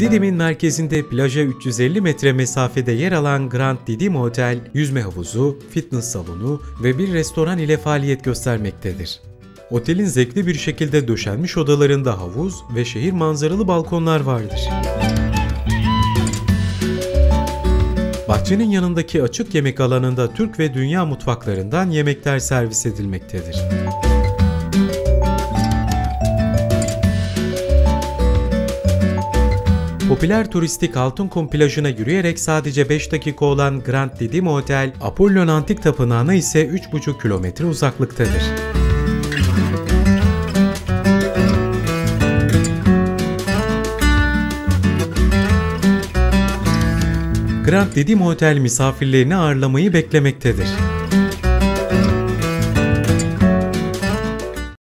Didim'in merkezinde plaja 350 metre mesafede yer alan Grand Didim Hotel, yüzme havuzu, fitness salonu ve bir restoran ile faaliyet göstermektedir. Otelin zevkli bir şekilde döşenmiş odalarında havuz ve şehir manzaralı balkonlar vardır. Bahçenin yanındaki açık yemek alanında Türk ve dünya mutfaklarından yemekler servis edilmektedir. Popüler turistik Altın Kum plajına yürüyerek sadece 5 dakika olan Grand Didim Hotel, Apollon Antik Tapınağı'na ise 3,5 kilometre uzaklıktadır. Grand Didim Hotel misafirlerini ağırlamayı beklemektedir.